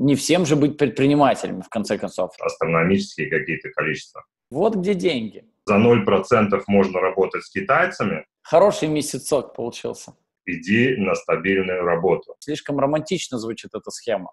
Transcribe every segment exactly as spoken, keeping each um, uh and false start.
не всем же быть предпринимателями, в конце концов. Астрономические какие-то количества. Вот где деньги. За ноль процентов можно работать с китайцами. Хороший месяцок получился. Иди на стабильную работу. Слишком романтично звучит эта схема.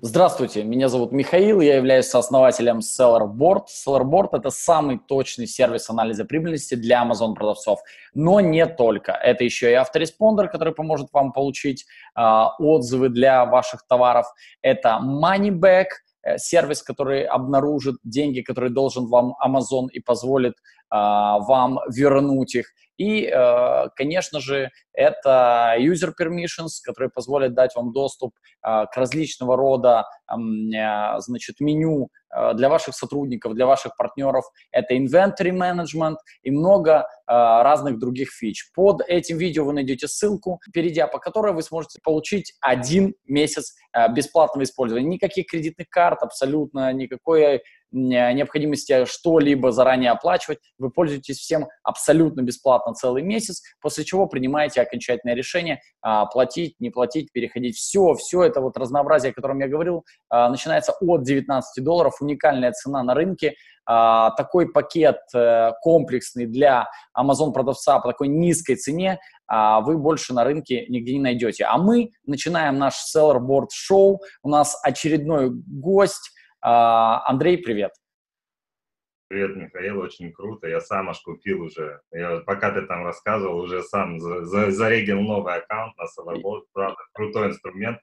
Здравствуйте, меня зовут Михаил, я являюсь сооснователем Sellerboard. Sellerboard – это самый точный сервис анализа прибыльности для Amazon-продавцов, но не только. Это еще и автореспондер, который поможет вам получить э, отзывы для ваших товаров. Это MoneyBack, э, сервис, который обнаружит деньги, которые должен вам Amazon и позволит э, вам вернуть их. И, конечно же, это user permissions, которые позволят дать вам доступ к различного рода, значит, меню для ваших сотрудников, для ваших партнеров. Это inventory management и много разных других фич. Под этим видео вы найдете ссылку, перейдя по которой вы сможете получить один месяц бесплатного использования. Никаких кредитных карт, абсолютно никакой необходимости что-либо заранее оплачивать. Вы пользуетесь всем абсолютно бесплатно целый месяц, после чего принимаете окончательное решение платить, не платить, переходить. Все, все это вот разнообразие, о котором я говорил, начинается от девятнадцати долларов. Уникальная цена на рынке. Такой пакет комплексный для Amazon-продавца по такой низкой цене вы больше на рынке нигде не найдете. А мы начинаем наш Sellerboard шоу. У нас очередной гость. Андрей, привет. Привет, Михаил, очень круто. Я сам аж купил уже. Я, пока ты там рассказывал, уже сам за, за, зарегил новый аккаунт на Sellerboard. Правда, крутой инструмент.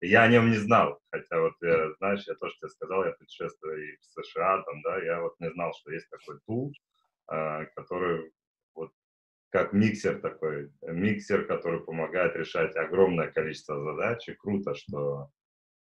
Я о нем не знал, хотя вот, я, знаешь, я то, что я сказал, я путешествую и в США, там, да, я вот не знал, что есть такой тул, который вот как миксер такой, миксер, который помогает решать огромное количество задач, и круто, что...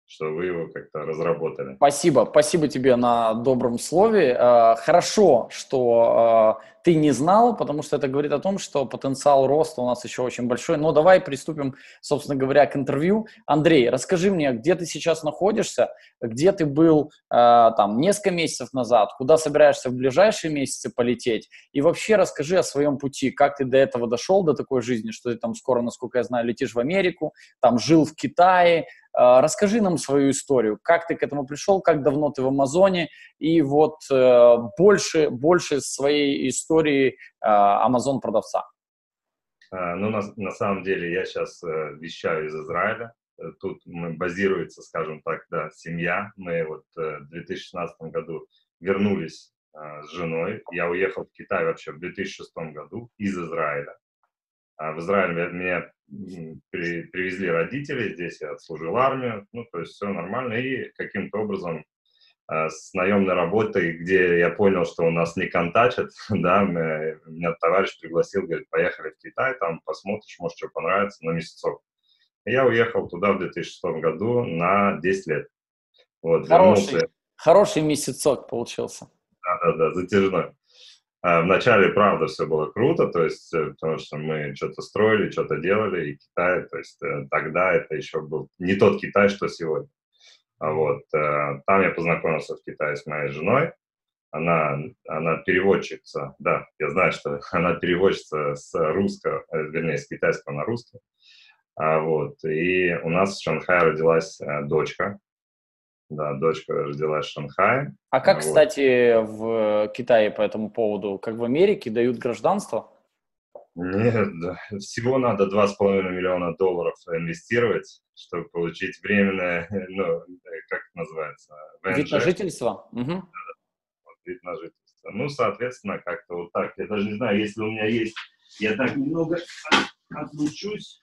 что вы его как-то разработали. Спасибо, спасибо тебе на добром слове. Хорошо, что ты не знал, потому что это говорит о том, что потенциал роста у нас еще очень большой. Но давай приступим, собственно говоря, к интервью. Андрей, расскажи мне, где ты сейчас находишься, где ты был там несколько месяцев назад, куда собираешься в ближайшие месяцы полететь, и вообще расскажи о своем пути, как ты до этого дошел, до такой жизни, что ты там скоро, насколько я знаю, летишь в Америку, там жил в Китае. Расскажи нам свою историю, как ты к этому пришел, как давно ты в Амазоне, и вот э, больше, больше своей истории Амазон-продавца. Э, ну, на, на самом деле, я сейчас э, вещаю из Израиля. Тут базируется, скажем так, да, семья. Мы вот э, в две тысячи шестнадцатом году вернулись э, с женой. Я уехал в Китай вообще в две тысячи шестом году из Израиля. А в Израиль меня при, привезли родители, здесь я отслужил армию, ну, то есть все нормально. И каким-то образом э, с наемной работой, где я понял, что у нас не контачат, да, мы, меня товарищ пригласил, говорит, поехали в Китай, там посмотришь, может, что понравится, на месяцок. И я уехал туда в две тысячи шестом году на десять лет. Вот, хороший, хороший месяцок получился. Да-да-да, затяжной. Вначале, правда, все было круто, то есть, потому что мы что-то строили, что-то делали, и Китай, то есть, тогда это еще был не тот Китай, что сегодня. Вот. Там я познакомился в Китае с моей женой, она, она переводчица, да, я знаю, что она переводчица с русского, вернее, с китайского на русский. Вот. И у нас в Шанхае родилась дочка. Да, дочка родилась в Шанхае. А как, вот. Кстати, в Китае по этому поводу, как в Америке, дают гражданство? Нет, да. Всего надо два с половиной миллиона долларов инвестировать, чтобы получить временное, ну, как это называется? ВНЖ. Вид на жительство? Угу. Да, вот, вид на жительство. Ну, соответственно, как-то вот так. Я даже не знаю, если у меня есть... Я так немного отлучусь,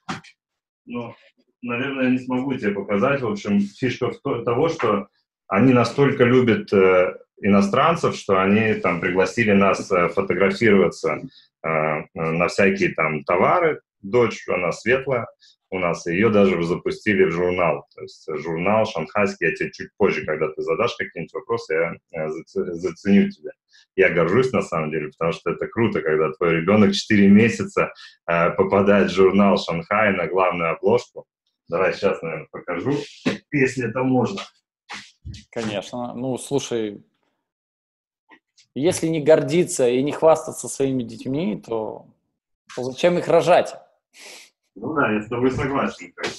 но... Наверное, не смогу тебе показать. В общем, фишка в то, того, что они настолько любят э, иностранцев, что они там пригласили нас э, фотографироваться э, на всякие там товары. Дочь, она светлая у нас, ее даже запустили в журнал. То есть журнал шанхайский, я тебе чуть позже, когда ты задашь какие-нибудь вопросы, я э, заценю тебя. Я горжусь, на самом деле, потому что это круто, когда твой ребенок четыре месяца э, попадает в журнал Шанхай на главную обложку. Давай сейчас, наверное, покажу, если это можно. Конечно. Ну, слушай, если не гордиться и не хвастаться своими детьми, то то зачем их рожать? Ну да, я с тобой согласен. Как бы.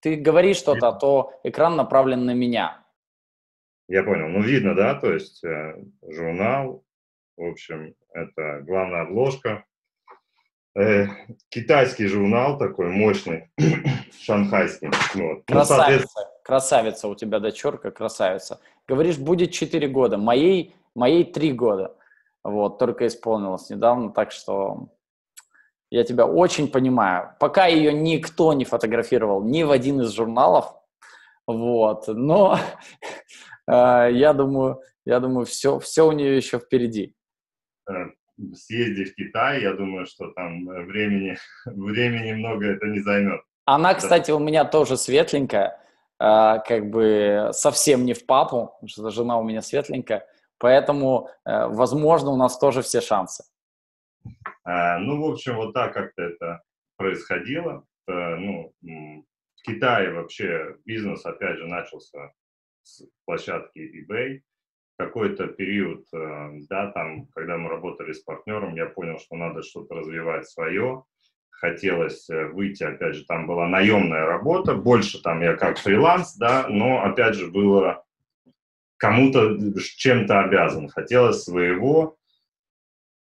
Ты говоришь что-то, а то экран направлен на меня. Я понял. Ну, видно, да? То есть журнал, в общем, это главная обложка. Э, китайский журнал такой мощный, шанхайский. Вот. Красавица, ну, соответственно... красавица у тебя, дочерка, красавица. Говоришь, будет четыре года, моей, моей три года. Вот, только исполнилось недавно, так что я тебя очень понимаю. Пока ее никто не фотографировал ни в один из журналов, вот, но э, я думаю, я думаю, все, все у нее еще впереди. Съезди в Китай, я думаю, что там времени, времени много это не займет. Она, кстати, у меня тоже светленькая, э, как бы совсем не в папу, потому что жена у меня светленькая, поэтому, э, возможно, у нас тоже все шансы. А, ну, в общем, вот так как-то это происходило. Это, ну, в Китае вообще бизнес, опять же, начался с площадки eBay. Какой-то период, да, там, когда мы работали с партнером, я понял, что надо что-то развивать свое. Хотелось выйти, опять же, там была наемная работа, больше там я как фриланс, да, но, опять же, было кому-то чем-то обязан. Хотелось своего.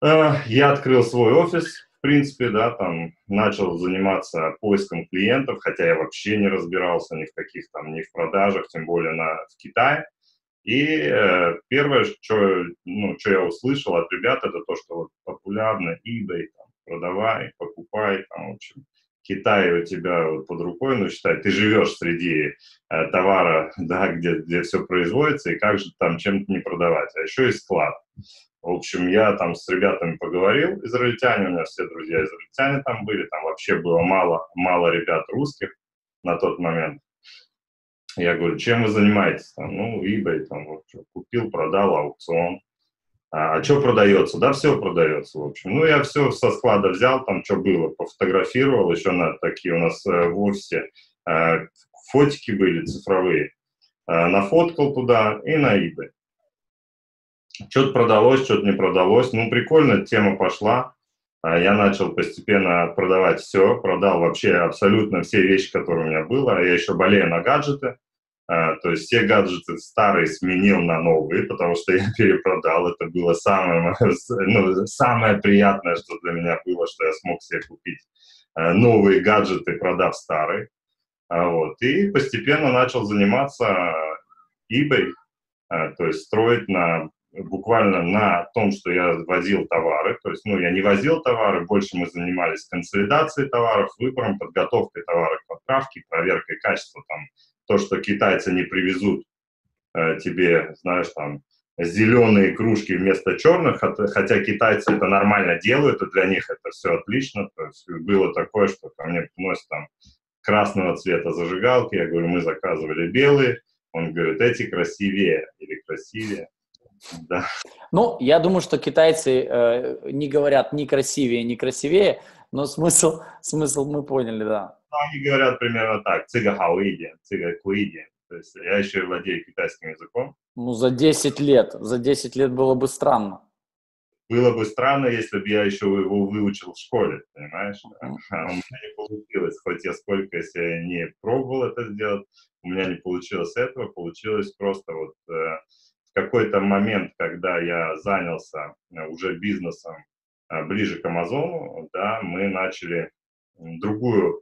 Я открыл свой офис, в принципе, да, там, начал заниматься поиском клиентов, хотя я вообще не разбирался ни в каких там, ни в продажах, тем более на, в Китае. И э, первое, что, ну, что я услышал от ребят, это то, что вот популярно eBay, там, продавай, покупай, там, в общем, Китай у тебя вот под рукой, ну, считай, ты живешь среди э, товара, да, где, где все производится, и как же там чем-то не продавать, а еще и склад. В общем, я там с ребятами поговорил, израильтяне, у меня все друзья израильтяне там были, там вообще было мало, мало ребят русских на тот момент. Я говорю, чем вы занимаетесь? Там, ну, eBay, там, вот, купил, продал, аукцион. А, а что продается? Да, все продается, в общем. Ну, я все со склада взял, там, что было, пофотографировал. Еще на такие у нас э, в офисе э, фотики были цифровые. Э, нафоткал туда и на eBay. Что-то продалось, что-то не продалось. Ну, прикольно, тема пошла. Я начал постепенно продавать все. Продал вообще абсолютно все вещи, которые у меня было. Я еще болею на гаджеты. То есть все гаджеты старые сменил на новые, потому что я перепродал. Это было самое, ну, самое приятное, что для меня было, что я смог себе купить новые гаджеты, продав старые. Вот. И постепенно начал заниматься eBay, то есть строить на, буквально на том, что я возил товары. То есть, ну, я не возил товары, больше мы занимались консолидацией товаров, выбором, подготовкой товаров к отправке, проверкой качества. Там, то, что китайцы не привезут э, тебе, знаешь, там, зеленые кружки вместо черных, хотя китайцы это нормально делают, и для них это все отлично. То есть, было такое, что ко мне приносят там красного цвета зажигалки, я говорю, мы заказывали белые, он говорит, эти красивее или красивее. Да. Ну, я думаю, что китайцы э, не говорят ни красивее, ни красивее, но смысл, смысл мы поняли, да. Они говорят примерно так, цига хауиди, цига куиди. То есть я еще и владею китайским языком. Ну, за десять лет. За десять лет было бы странно. Было бы странно, если бы я еще его выучил в школе, понимаешь? Mm-hmm. У меня не получилось, хоть я сколько я не пробовал это сделать, у меня не получилось этого, получилось просто вот... Э, какой-то момент, когда я занялся уже бизнесом ближе к Амазону, да, мы начали другую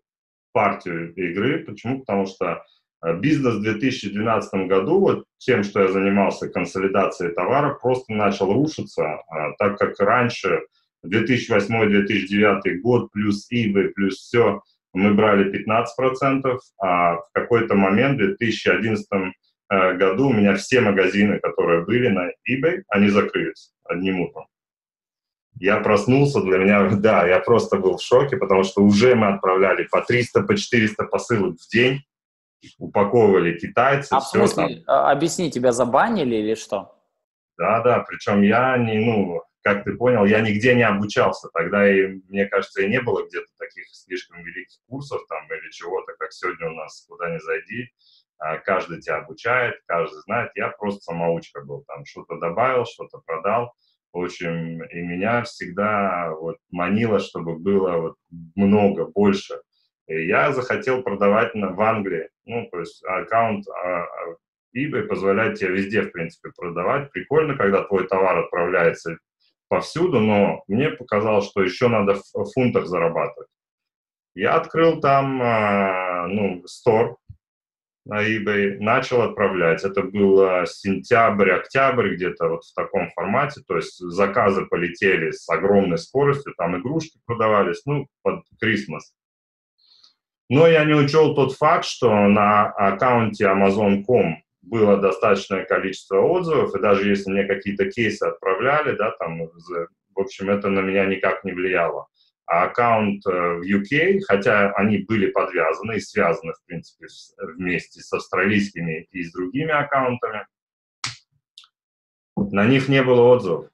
партию игры. Почему? Потому что бизнес в две тысячи двенадцатом году, вот тем, что я занимался консолидацией товаров, просто начал рушиться, так как раньше, две тысячи восьмой - две тысячи девятый год, плюс eBay, плюс все, мы брали пятнадцать процентов, а в какой-то момент, в две тысячи одиннадцатом году у меня все магазины, которые были на eBay, они закрылись одним утром. Я проснулся, для меня, да, я просто был в шоке, потому что уже мы отправляли по триста, по четыреста посылок в день, упаковывали китайцы. А все в смысле, там. Объясни, тебя забанили или что? Да, да, причем я, не, ну, как ты понял, я нигде не обучался, тогда, и, мне кажется, и не было где-то таких слишком великих курсов там или чего-то, как сегодня у нас, куда ни зайди. Каждый тебя обучает, каждый знает. Я просто самоучка был. Там что-то добавил, что-то продал. В общем, и меня всегда вот манило, чтобы было вот много, больше. И я захотел продавать на, в Англии. Ну, то есть аккаунт а, eBay позволяет тебе везде, в принципе, продавать. Прикольно, когда твой товар отправляется повсюду, но мне показалось, что еще надо в фунтах зарабатывать. Я открыл там, а, ну, стор на eBay, начал отправлять. Это было сентябрь, октябрь, где-то вот в таком формате. То есть заказы полетели с огромной скоростью, там игрушки продавались, ну, под Крисмас. Но я не учел тот факт, что на аккаунте Amazon точка ком было достаточное количество отзывов, и даже если мне какие-то кейсы отправляли, да, там, в общем, это на меня никак не влияло. А аккаунт в ю кей, хотя они были подвязаны и связаны, в принципе, вместе с австралийскими и с другими аккаунтами, на них не было отзывов.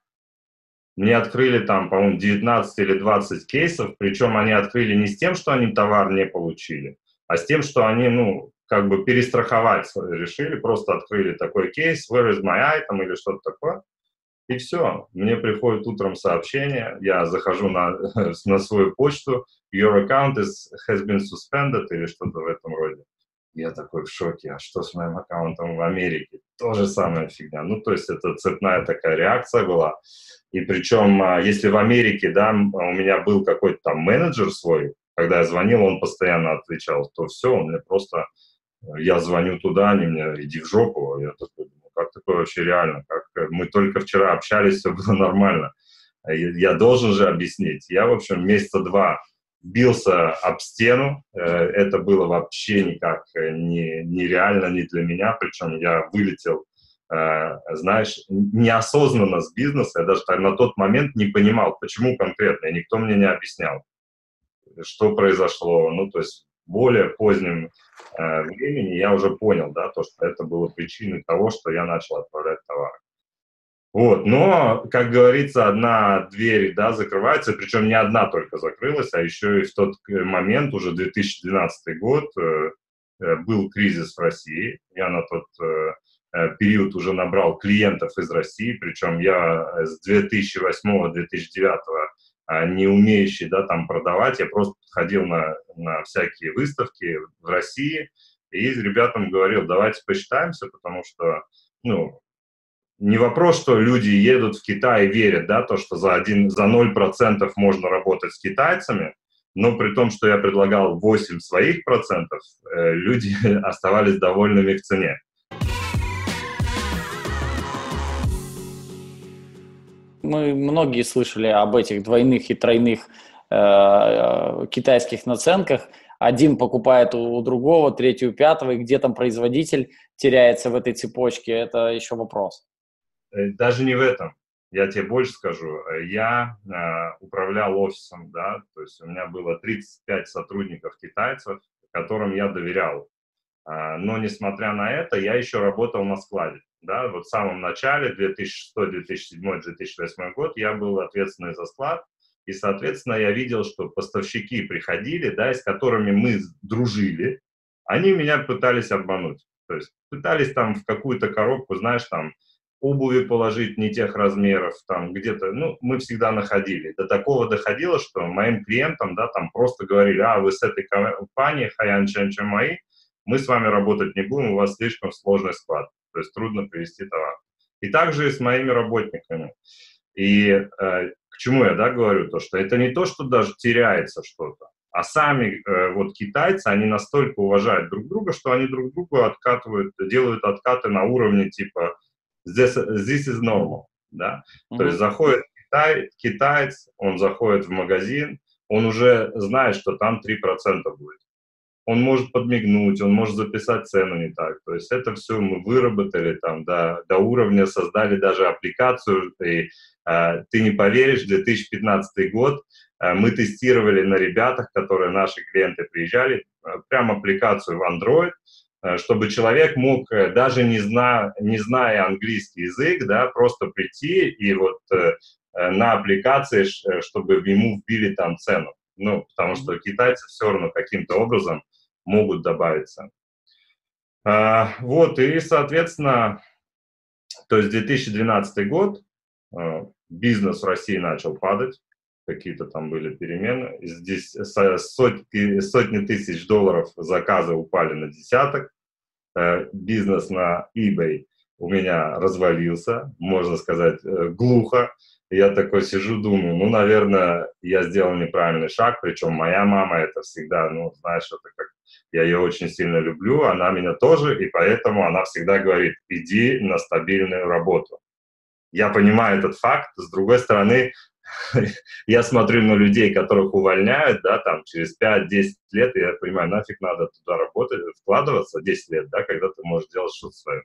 Мне открыли там, по-моему, девятнадцать или двадцать кейсов, причем они открыли не с тем, что они товар не получили, а с тем, что они, ну, как бы перестраховать решили, просто открыли такой кейс, where is my item или что-то такое, и все. Мне приходит утром сообщение, я захожу на, на свою почту, your account is, has been suspended или что-то в этом роде. Я такой в шоке, а что с моим аккаунтом в Америке? То же самое фигня. Ну, то есть это цепная такая реакция была. И причем, если в Америке, да, у меня был какой-то там менеджер свой, когда я звонил, он постоянно отвечал, то все, он мне просто, я звоню туда, они мне, иди в жопу. Я такой, ну, как такое вообще реально? Как? Мы только вчера общались, все было нормально. Я должен же объяснить. Я, в общем, месяца два бился об стену, это было вообще никак не, нереально, не для меня, причем я вылетел, знаешь, неосознанно с бизнеса, я даже на тот момент не понимал, почему конкретно, и никто мне не объяснял, что произошло, ну, то есть в более позднем времени я уже понял, да, то, что это было причиной того, что я начал отправлять товары. Вот, но, как говорится, одна дверь, да, закрывается, причем не одна только закрылась, а еще и в тот момент, уже две тысячи двенадцатый год, был кризис в России, я на тот период уже набрал клиентов из России, причем я с две тысячи восьмого — две тысячи девятого не умеющий, да, там продавать, я просто ходил на, на всякие выставки в России и ребятам говорил, давайте посчитаемся, потому что, ну, не вопрос, что люди едут в Китай и верят, да, то, что за, один, за ноль процентов можно работать с китайцами, но при том, что я предлагал восемь своих процентов, люди оставались довольными в цене. Мы многие слышали об этих двойных и тройных э, китайских наценках. Один покупает у другого, третий у пятого, и где там производитель теряется в этой цепочке, это еще вопрос. Даже не в этом. Я тебе больше скажу. Я э, управлял офисом, да, то есть у меня было тридцать пять сотрудников китайцев, которым я доверял. Э, но несмотря на это, я еще работал на складе, да. Вот в самом начале две тысячи шестой — две тысячи седьмой — две тысячи восьмой год я был ответственный за склад, и, соответственно, я видел, что поставщики приходили, да, и с которыми мы дружили, они меня пытались обмануть, то есть пытались там в какую-то коробку, знаешь, там обуви положить не тех размеров, там где-то, ну, мы всегда находили. До такого доходило, что моим клиентам, да, там просто говорили, а, вы с этой компанией, Хаян Чен Чен Маи, мы с вами работать не будем, у вас слишком сложный склад, то есть трудно привезти товар. И также и с моими работниками. И э, к чему я, да, говорю, то, что это не то, что даже теряется что-то, а сами э, вот китайцы, они настолько уважают друг друга, что они друг другу откатывают, делают откаты на уровне типа This, this is normal, да, mm-hmm. То есть заходит китай, китаец, он заходит в магазин, он уже знает, что там три процента будет. Он может подмигнуть, он может записать цену не так, то есть это все мы выработали там, да, до уровня, создали даже аппликацию, и э, ты не поверишь, две тысячи пятнадцатый год э, мы тестировали на ребятах, которые наши клиенты приезжали, э, прям аппликацию в Android, чтобы человек мог, даже не зная, не зная английский язык, да, просто прийти и вот э, на аппликации, чтобы ему вбили там цену. Ну, потому что китайцы все равно каким-то образом могут добавиться. А, вот, и, соответственно, то есть две тысячи двенадцатый год, бизнес в России начал падать, какие-то там были перемены. Здесь сотни, сотни тысяч долларов заказы упали на десяток. Бизнес на eBay у меня развалился, можно сказать, глухо. Я такой сижу, думаю, ну, наверное, я сделал неправильный шаг, причем моя мама это всегда, ну, знаешь, это как, я ее очень сильно люблю, она меня тоже, и поэтому она всегда говорит, иди на стабильную работу. Я понимаю этот факт, с другой стороны, я смотрю на людей, которых увольняют, да, там, через пять-десять лет, и я понимаю, нафиг надо туда работать, вкладываться, десять лет, да, когда ты можешь делать что-то свое.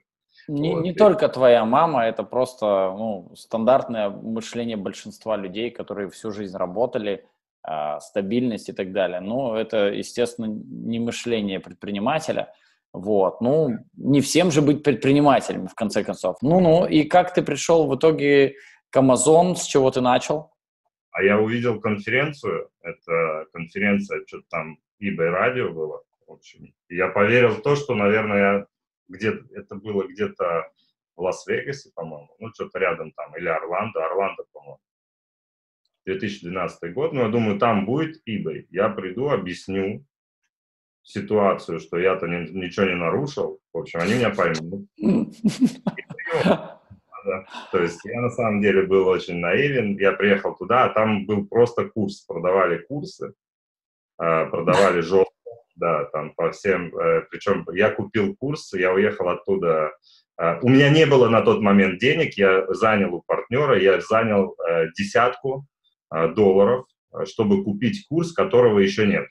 Не, вот. не только твоя мама, это просто ну, стандартное мышление большинства людей, которые всю жизнь работали, э, стабильность и так далее. Ну, это, естественно, не мышление предпринимателя. Вот. Ну, не всем же быть предпринимателем, в конце концов. Ну-ну, и как ты пришел в итоге к Amazon, с чего ты начал? А я увидел конференцию, это конференция, что-то там eBay радио было, в общем. И я поверил в то, что, наверное, я... Где, это было где-то в Лас-Вегасе, по-моему, ну, что-то рядом там, или Орландо, Орландо, по-моему, две тысячи двенадцатый год, ну, я думаю, там будет eBay, я приду, объясню ситуацию, что я-то не, ничего не нарушил, в общем, они меня поймут. То есть я на самом деле был очень наивен, я приехал туда, а там был просто курс, продавали курсы, продавали жёлтые. Да, там по всем, причем я купил курс, я уехал оттуда, у меня не было на тот момент денег, я занял у партнера, я занял десятку долларов, чтобы купить курс, которого еще нет,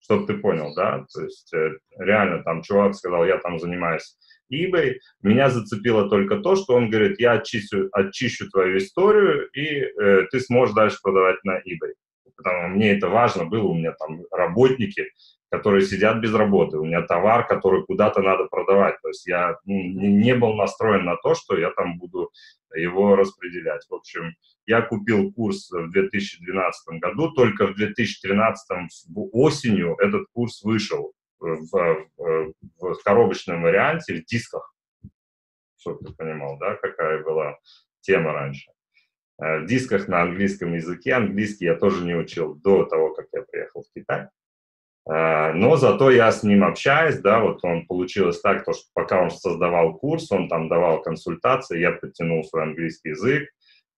чтобы ты понял, да, то есть реально там чувак сказал, я там занимаюсь eBay, меня зацепило только то, что он говорит, я очищу, очищу твою историю, и э, ты сможешь дальше продавать на eBay, потому мне это важно было, у меня там работники, которые сидят без работы, у меня товар, который куда-то надо продавать. То есть я не был настроен на то, что я там буду его распределять. В общем, я купил курс в две тысячи двенадцатом году, только в две тысячи тринадцатом осенью этот курс вышел в, в, в коробочном варианте, в дисках, чтобы ты понимал, да, какая была тема раньше. В дисках на английском языке. Английский я тоже не учил до того, как я приехал в Китай. Но зато я с ним общаюсь, да, вот он получилось так, то, что пока он создавал курс, он там давал консультации, я подтянул свой английский язык,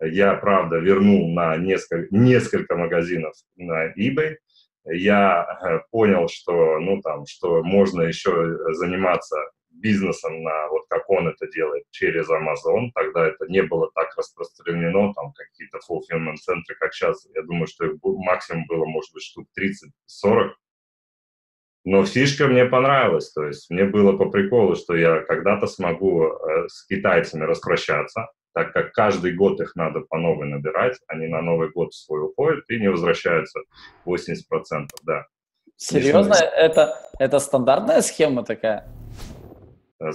я, правда, вернул на несколько, несколько магазинов на eBay, я понял, что, ну, там, что можно еще заниматься бизнесом, на, вот как он это делает, через Amazon, тогда это не было так распространено, там какие-то fulfillment-центры, как сейчас, я думаю, что их максимум было, может быть, штук тридцать-сорок, но фишка мне понравилась, то есть мне было по приколу, что я когда-то смогу с китайцами распрощаться, так как каждый год их надо по новой набирать, они на Новый год свой уходят и не возвращаются восемьдесят процентов, да. Серьезно? Это, это стандартная схема такая?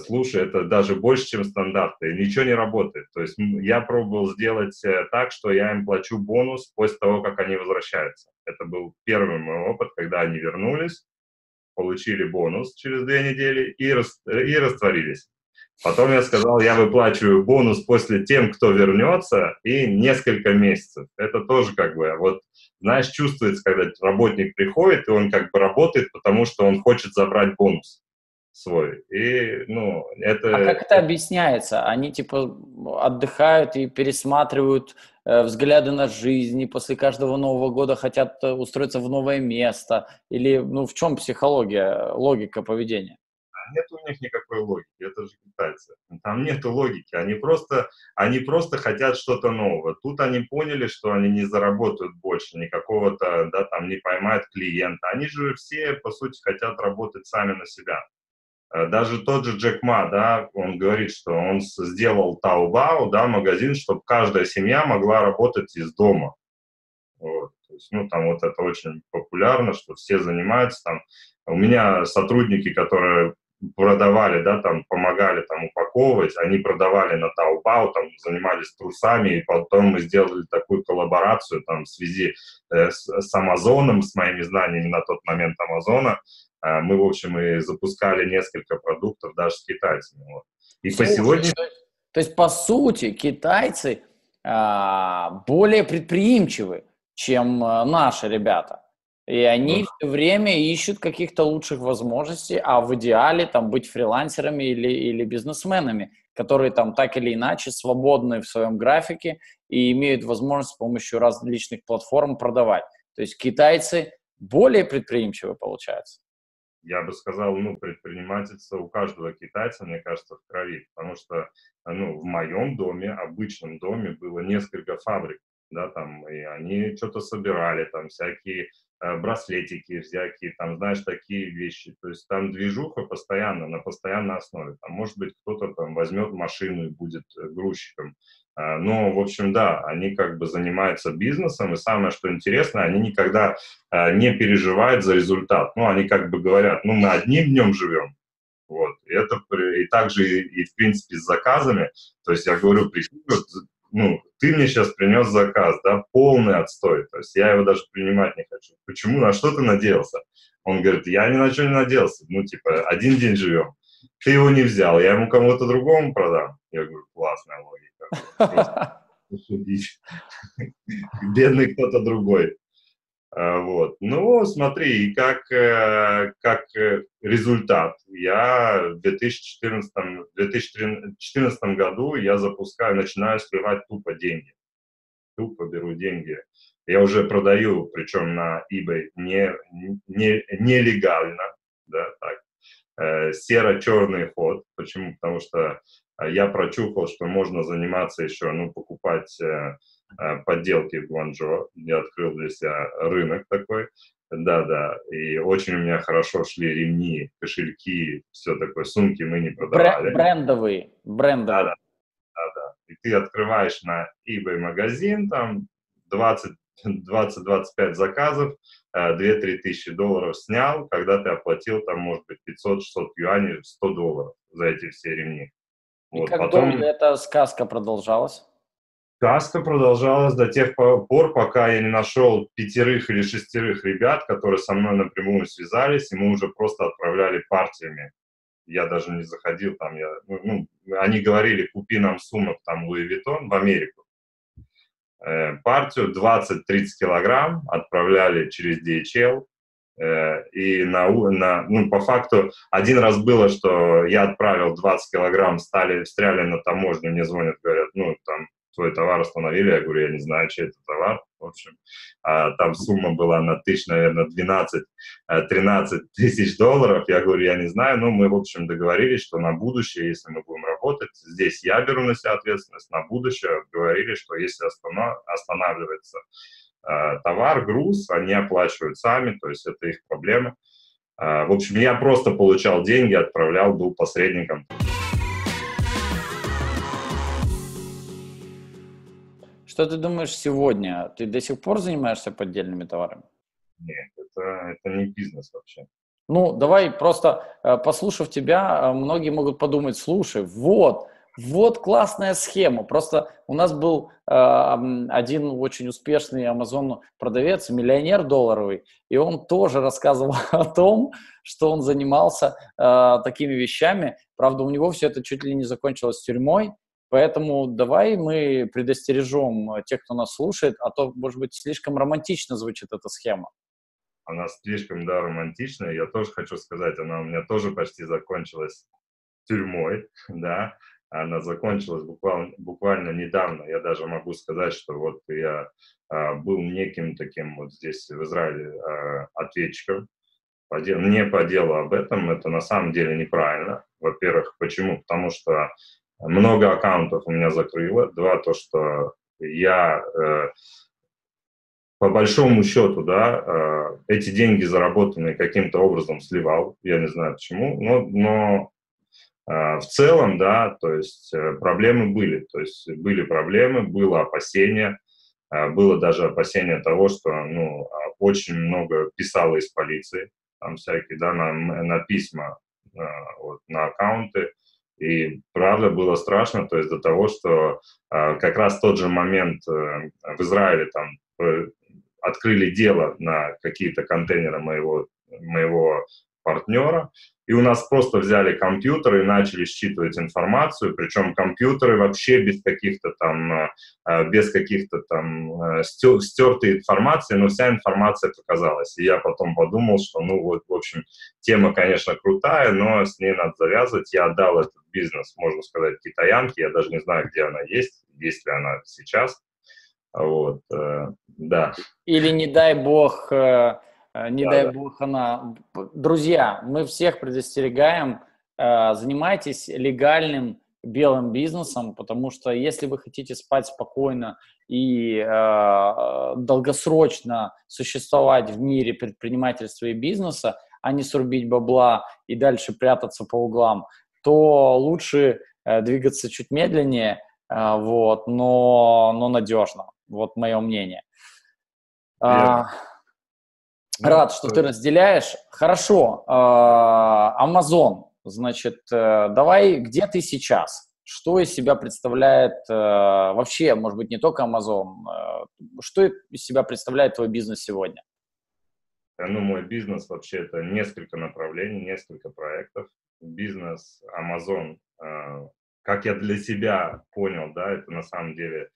Слушай, это даже больше, чем стандарты, ничего не работает. То есть я пробовал сделать так, что я им плачу бонус после того, как они возвращаются. Это был первый мой опыт, когда они вернулись, получили бонус через две недели и, рас... и растворились. Потом я сказал, я выплачиваю бонус после тем, кто вернется, и несколько месяцев. Это тоже как бы, вот, знаешь, чувствуется, когда работник приходит, и он как бы работает, потому что он хочет забрать бонус свой. И, ну, это... А как это объясняется? Они, типа, отдыхают и пересматривают э, взгляды на жизнь, и после каждого Нового года хотят устроиться в новое место? Или, ну, в чем психология, логика поведения? Нет у них никакой логики, это же китайцы. Там нету логики, они просто, они просто хотят что-то нового. Тут они поняли, что они не заработают больше, никакого-то, да, там, не поймают клиента. Они же все, по сути, хотят работать сами на себя. Даже тот же Джек Ма, да, он говорит, что он сделал Taobao, да, магазин, чтобы каждая семья могла работать из дома. Вот. То есть, ну, там вот это очень популярно, что все занимаются там. У меня сотрудники, которые продавали, да, там, помогали там упаковывать, они продавали на Taobao, там, занимались трусами, и потом мы сделали такую коллаборацию там в связи э, с, с Амазоном, с моими знаниями на тот момент Амазона. Мы, в общем, и запускали несколько продуктов даже с китайцами. Вот. И Слушай, по сегодня... То есть, по сути, китайцы более предприимчивы, чем наши ребята. И они все время ищут каких-то лучших возможностей, а в идеале там быть фрилансерами или, или бизнесменами, которые там так или иначе свободны в своем графике и имеют возможность с помощью различных платформ продавать. То есть китайцы более предприимчивы, получается. Я бы сказал, ну, предпринимательство у каждого китайца, мне кажется, в крови, потому что, ну, в моем доме, обычном доме, было несколько фабрик, да, там, и они что-то собирали, там, всякие э, браслетики, всякие, там, знаешь, такие вещи, то есть там движуха постоянно, на постоянной основе, там, может быть, кто-то, там, возьмет машину и будет грузчиком, э, но, в общем, да, они, как бы, занимаются бизнесом, и самое, что интересно, они никогда э, не переживают за результат, ну, они, как бы, говорят, ну, мы одним днем живем. Вот. И, это, и также и, и, в принципе, с заказами. То есть я говорю, ну, ты мне сейчас принес заказ, да, полный отстой. То есть я его даже принимать не хочу. Почему? На что ты надеялся? Он говорит, я ни на что не надеялся. Ну, типа, один день живем. Ты его не взял, я ему кому-то другому продам. Я говорю, классная логика. Бедный кто-то другой. Вот. Ну, смотри, и как, как результат, я в две тысячи четырнадцатом году я запускаю, начинаю сливать тупо деньги, тупо беру деньги. Я уже продаю, причем на eBay, не, не, нелегально, да, так, серо-черный ход. Почему? Потому что я прочухал, что можно заниматься еще, ну, покупать... подделки в Гуанчжоу. Я открыл для себя рынок такой. Да-да. И очень у меня хорошо шли ремни, кошельки, все такое. Сумки мы не продавали. Брендовые. Брендовые. Да-да. Да-да. И ты открываешь на eBay магазин, там двадцать-двадцать пять заказов, две-три тысячи долларов снял, когда ты оплатил, там, может быть, пятьсот-шестьсот юаней, сто долларов за эти все ремни. И вот, как потом... долго эта сказка продолжалась? Сказка продолжалась до тех пор, пока я не нашел пятерых или шестерых ребят, которые со мной напрямую связались, и мы уже просто отправляли партиями. Я даже не заходил там. Я, ну, они говорили, купи нам сумок там Луи Виттон в Америку. Э, партию двадцать-тридцать килограмм отправляли через ди эйч эл. Э, и на, на, ну, по факту один раз было, что я отправил двадцать килограмм, стали, встряли на таможню, мне звонят, говорят, ну там, твой товар остановили, я говорю, я не знаю, чей это товар, в общем, а, там сумма была на тысяч, наверное, двенадцать-тринадцать тысяч долларов, я говорю, я не знаю, но мы, в общем, договорились, что на будущее, если мы будем работать, здесь я беру на себя ответственность, на будущее говорили, что если останавливается а, товар, груз, они оплачивают сами, то есть это их проблема. А, в общем, я просто получал деньги, отправлял, был посредником. Что ты думаешь сегодня? Ты до сих пор занимаешься поддельными товарами? Нет, это, это не бизнес вообще. Ну, давай просто, послушав тебя, многие могут подумать, слушай, вот, вот классная схема. Просто у нас был э, один очень успешный Amazon-продавец, миллионер долларовый, и он тоже рассказывал о том, что он занимался э, такими вещами. Правда, у него все это чуть ли не закончилось тюрьмой. Поэтому давай мы предостережем тех, кто нас слушает, а то, может быть, слишком романтично звучит эта схема. Она слишком, да, романтичная. Я тоже хочу сказать, она у меня тоже почти закончилась тюрьмой, да. Она закончилась буквально, буквально недавно. Я даже могу сказать, что вот я а, был неким таким вот здесь в Израиле а, ответчиком. По делу, не по делу об этом. Это на самом деле неправильно. Во-первых, почему? Потому что много аккаунтов у меня закрыло. Два, то, что я, э, по большому счету, да, э, эти деньги, заработанные каким-то образом, сливал. Я не знаю почему, но, но э, в целом, да, то есть э, проблемы были. То есть были проблемы, было опасение. Э, было даже опасение того, что, ну, очень много писало из полиции. Там всякие, да, на, на письма, э, вот, на аккаунты. И правда было страшно, то есть до того, что э, как раз тот же момент э, в Израиле там э, открыли дело на какие-то контейнеры моего, моего партнера, и у нас просто взяли компьютеры и начали считывать информацию, причем компьютеры вообще без каких-то там, без каких-то там стертой информации, но вся информация показалась. И я потом подумал, что, ну вот, в общем, тема, конечно, крутая, но с ней надо завязывать. Я отдал этот бизнес, можно сказать, китаянке, я даже не знаю, где она есть, есть ли она сейчас. Вот, да. Или, не дай бог... Не да, дай да. бог она. Друзья, мы всех предостерегаем, занимайтесь легальным белым бизнесом, потому что если вы хотите спать спокойно и долгосрочно существовать в мире предпринимательства и бизнеса, а не срубить бабла и дальше прятаться по углам, то лучше двигаться чуть медленнее, вот, но, но надежно. Вот мое мнение. Yeah. Рад, что ты разделяешь. Хорошо. Amazon, значит, давай, где ты сейчас? Что из себя представляет вообще, может быть, не только Amazon, что из себя представляет твой бизнес сегодня? Ну, мой бизнес вообще это несколько направлений, несколько проектов. Бизнес Amazon, как я для себя понял, да, это на самом деле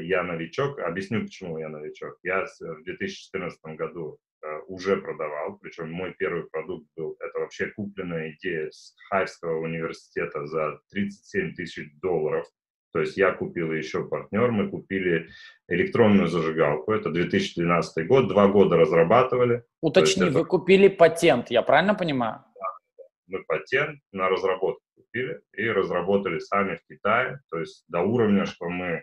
я новичок. Объясню, почему я новичок. Я в две тысячи четырнадцатом году уже продавал, причем мой первый продукт был, это вообще купленная идея с Хайфского университета за тридцать семь тысяч долларов, то есть я купил еще партнер, мы купили электронную зажигалку, это две тысячи двенадцатый год, два года разрабатывали. Уточни, это... вы купили патент, я правильно понимаю? Да, мы патент на разработку купили и разработали сами в Китае, то есть до уровня, что мы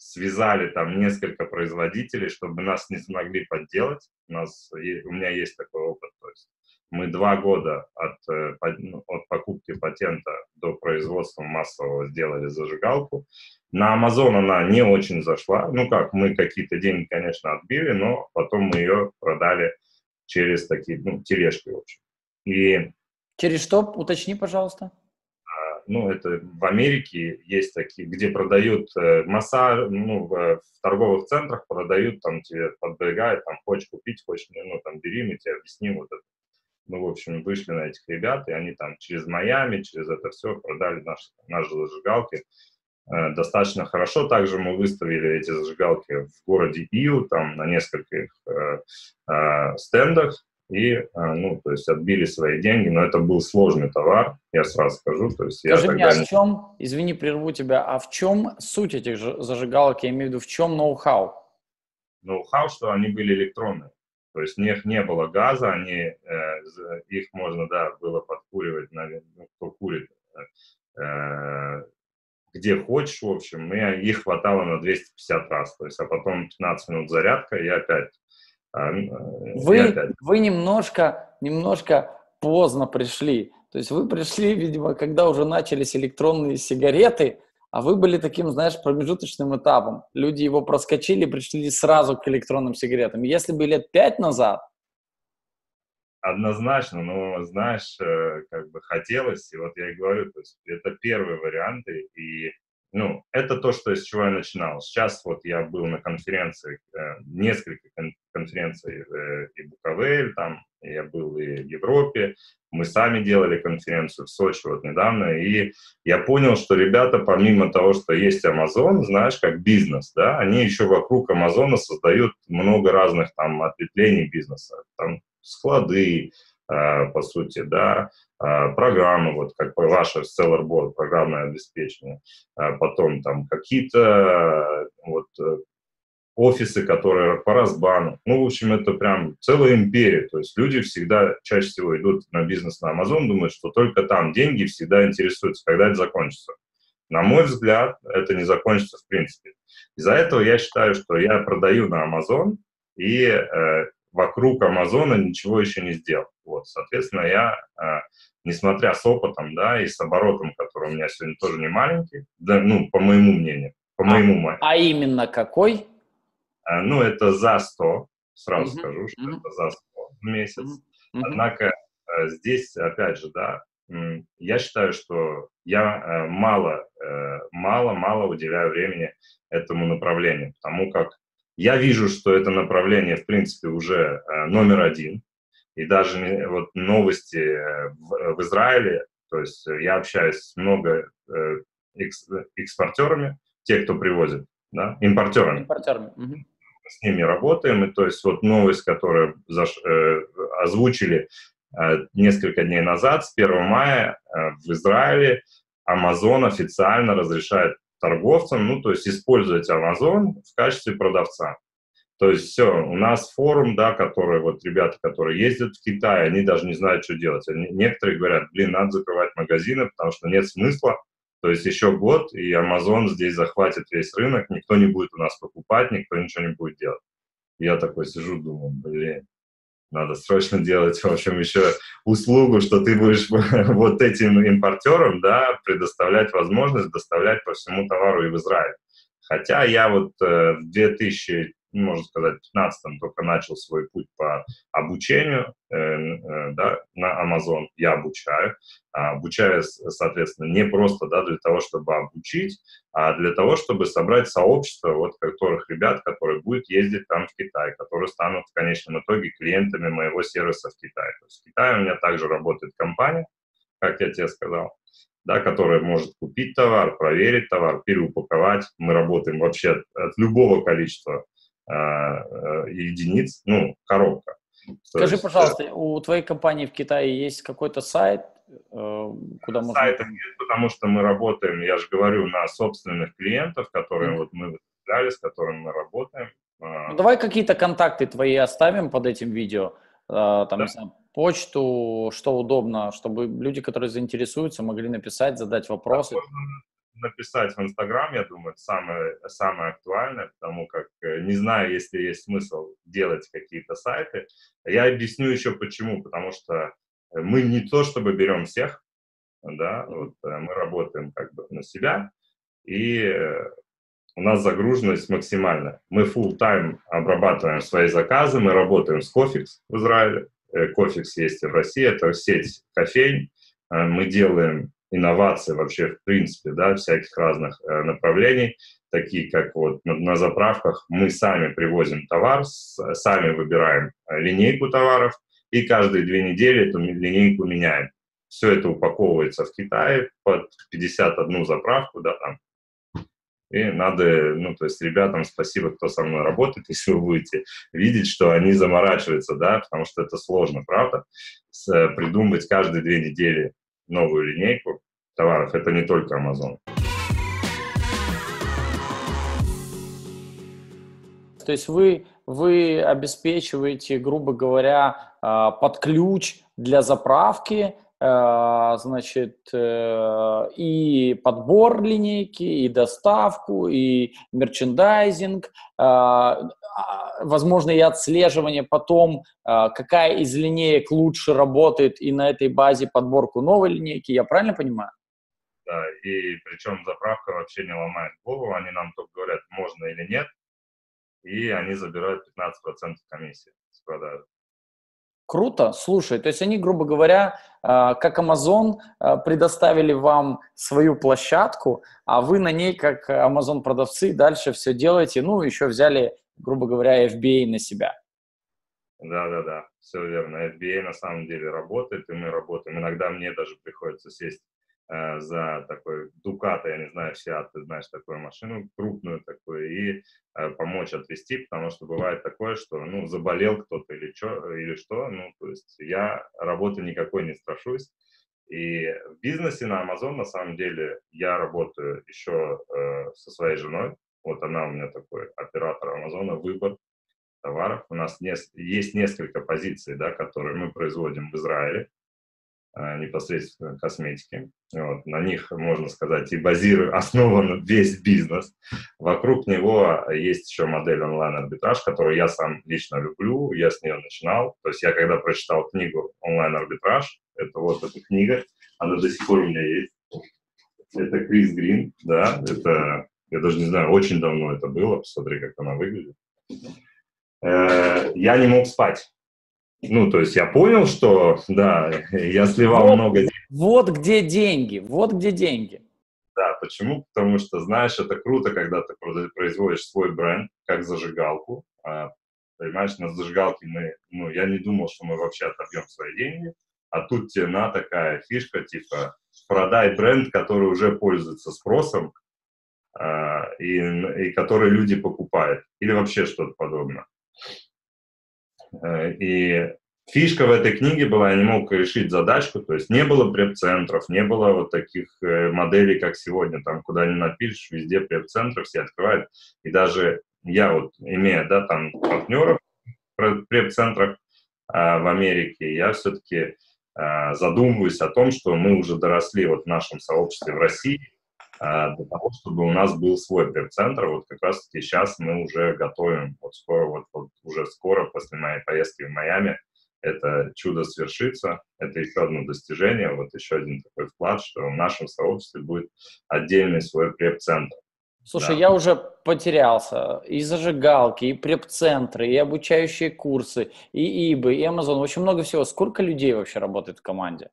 связали там несколько производителей, чтобы нас не смогли подделать. У нас, у меня есть такой опыт. То есть мы два года от, от покупки патента до производства массового сделали зажигалку. На Amazon она не очень зашла. Ну как, мы какие-то деньги, конечно, отбили, но потом мы ее продали через такие, ну, тележки, в общем. И... Через что? Уточни, пожалуйста. Ну, это в Америке есть такие, где продают э, массаж, ну, в, в торговых центрах продают, там тебе подбегают, там, хочешь купить, хочешь, ну, там, бери, мы тебе объясним вот это. Мы, в общем, вышли на этих ребят, и они там через Майами, через это все продали наши, наши зажигалки э, достаточно хорошо. Также мы выставили эти зажигалки в городе Иу, там, на нескольких э, э, стендах. И, ну, то есть отбили свои деньги, но это был сложный товар, я сразу скажу. То есть Скажи я тогда... мне, а в чем, извини, прерву тебя, а в чем суть этих зажигалок, я имею в виду, в чем ноу-хау? Ноу-хау, что они были электронные, то есть у них не было газа, они, э, их можно, да, было подкуривать, наверное, кто курит, э, где хочешь, в общем, и их хватало на двести пятьдесят раз, то есть, а потом пятнадцать минут зарядка и опять. Вы, вы немножко, немножко поздно пришли, то есть вы пришли, видимо, когда уже начались электронные сигареты, а вы были таким, знаешь, промежуточным этапом. Люди его проскочили, пришли сразу к электронным сигаретам. Если бы лет пять назад... Однозначно, но, знаешь, как бы хотелось, и вот я и говорю, то есть это первые варианты, и... Ну, это то, что, с чего я начинал. Сейчас вот я был на конференции, э, несколько кон- конференций э, и Буковель, там, я был и в Европе, мы сами делали конференцию в Сочи вот недавно, и я понял, что ребята, помимо того, что есть Amazon, знаешь, как бизнес, да, они еще вокруг Amazon создают много разных там ответвлений бизнеса, там склады, э, по сути, да, программы, вот как ваше Sellerboard, программное обеспечение, потом там какие-то вот офисы, которые по разбану. Ну, в общем, это прям целая империя. То есть люди всегда, чаще всего идут на бизнес на Amazon, думают, что только там деньги, всегда интересуются, когда это закончится. На мой взгляд, это не закончится в принципе. Из-за этого я считаю, что я продаю на Amazon, и э, вокруг Амазона ничего еще не сделал. Вот, соответственно, я, э, несмотря с опытом, да, и с оборотом, который у меня сегодня тоже не маленький, да, ну, по моему мнению, по а, моему мнению. А именно какой? Э, ну, это за сто, сразу uh-huh. скажу, что uh-huh. это за сто в месяц. Uh-huh. Однако э, здесь, опять же, да, э, я считаю, что я э, мало, э, мало, мало уделяю времени этому направлению, потому как я вижу, что это направление, в принципе, уже э, номер один. И даже вот новости в, в Израиле, то есть я общаюсь с много экспортерами, те, кто привозит, да, импортерами. Импортерами. Угу. С ними работаем, и то есть вот новость, которую заш... озвучили несколько дней назад, с первого мая в Израиле Amazon официально разрешает торговцам, ну, то есть использовать Amazon в качестве продавца. То есть все, у нас форум, да, который, вот ребята, которые ездят в Китай, они даже не знают, что делать. Они, некоторые говорят, блин, надо закрывать магазины, потому что нет смысла. То есть еще год, и Amazon здесь захватит весь рынок, никто не будет у нас покупать, никто ничего не будет делать. Я такой сижу, думаю, блин, надо срочно делать, в общем, еще услугу, что ты будешь вот этим импортерам, да, предоставлять возможность доставлять по всему товару и в Израиль. Хотя я вот э, в две тысячи, можно сказать, пятнадцатом только начал свой путь по обучению э, э, да, на Amazon. Я обучаю. А обучаю, соответственно, не просто да, для того, чтобы обучить, а для того, чтобы собрать сообщество вот которых ребят, которые будут ездить там в Китай, которые станут в конечном итоге клиентами моего сервиса в Китае. То есть в Китае у меня также работает компания, как я тебе сказал, да, которая может купить товар, проверить товар, переупаковать. Мы работаем вообще от, от любого количества единиц, ну, коробка. Скажи, есть, пожалуйста, да. У твоей компании в Китае есть какой-то сайт, куда можно... Сайта нет, потому что мы работаем, я же говорю, на собственных клиентов, которые mm-hmm. вот мы выставляли, с которыми мы работаем. Ну, давай какие-то контакты твои оставим под этим видео, там, да. не знаю, почту, что удобно, чтобы люди, которые заинтересуются, могли написать, задать вопросы. Написать в Инстаграм, я думаю, это самое, самое актуальное, потому как не знаю, если есть смысл делать какие-то сайты. Я объясню еще почему, потому что мы не то чтобы берем всех, да, вот, мы работаем как бы на себя, и у нас загруженность максимальная. Мы full-time обрабатываем свои заказы, мы работаем с Кофикс в Израиле, Кофикс есть и в России, это сеть кофейн, мы делаем инновации вообще в принципе, да, всяких разных э, направлений, такие как вот на, на заправках мы сами привозим товар, с, сами выбираем линейку товаров и каждые две недели эту линейку меняем. Все это упаковывается в Китае под пятьдесят одну заправку, да, там. И надо, ну, то есть ребятам спасибо, кто со мной работает, если вы будете видеть, что они заморачиваются, да, потому что это сложно, правда, с, придумывать каждые две недели новую линейку товаров. Это не только Amazon. То есть вы, вы обеспечиваете, грубо говоря, под ключ для заправки, значит, и подбор линейки, и доставку, и мерчендайзинг, возможно, и отслеживание потом, какая из линеек лучше работает, и на этой базе подборку новой линейки, я правильно понимаю? Да, и причем заправка вообще не ломает голову, они нам только говорят, можно или нет, и они забирают пятнадцать процентов комиссии с продажи. Круто, слушай, то есть они, грубо говоря, как Amazon предоставили вам свою площадку, а вы на ней, как Amazon-продавцы, дальше все делаете, ну, еще взяли, грубо говоря, эф би эй на себя. Да-да-да, все верно. эф би эй на самом деле работает, и мы работаем. Иногда мне даже приходится сесть э, за такой Ducato, я не знаю, все, ты знаешь, такую машину крупную такую, и э, помочь отвезти, потому что бывает такое, что, ну, заболел кто-то или, чё, или что, ну, то есть я работы никакой не страшусь. И в бизнесе на Amazon, на самом деле, я работаю еще э, со своей женой. Вот она у меня такой оператор Амазона, выбор товаров. У нас не, есть несколько позиций, да, которые мы производим в Израиле, э, непосредственно косметики. Вот, на них, можно сказать, и базирую, основан весь бизнес. Вокруг него есть еще модель онлайн-арбитраж, которую я сам лично люблю, я с нее начинал. То есть я когда прочитал книгу «Онлайн-арбитраж», это вот эта книга, она до сих пор у меня есть. Это Крис Грин, да, это... Я даже не знаю, очень давно это было, посмотри, как она выглядит. Э-э, я не мог спать. Ну, то есть я понял, что, да, я сливал вот, много денег. Вот где деньги, вот где деньги. Да, почему? Потому что, знаешь, это круто, когда ты производишь свой бренд, как зажигалку. Понимаешь, на зажигалке мы, ну, я не думал, что мы вообще отобьем свои деньги, а тут тебе на такая фишка, типа, продай бренд, который уже пользуется спросом, э, и, и который люди покупают, или вообще что-то подобное. Э, и фишка в этой книге была, я не мог решить задачку, то есть не было преп-центров, не было вот таких э, моделей, как сегодня, там, куда ни напишешь, везде преп-центры все открывают, и даже... Я вот, имея, да, там, партнеров в преп-центрах а, в Америке, я все-таки а, задумываюсь о том, что мы уже доросли вот в нашем сообществе в России а, для того, чтобы у нас был свой преп-центр. Вот как раз-таки сейчас мы уже готовим, вот скоро, вот, вот уже скоро, после моей поездки в Майами, это чудо свершится, это еще одно достижение, вот еще один такой вклад, что в нашем сообществе будет отдельный свой преп-центр. Слушай, да. Я уже потерялся. И зажигалки, и преп-центры, и обучающие курсы, и eBay, и Amazon. Очень много всего. Сколько людей вообще работает в команде?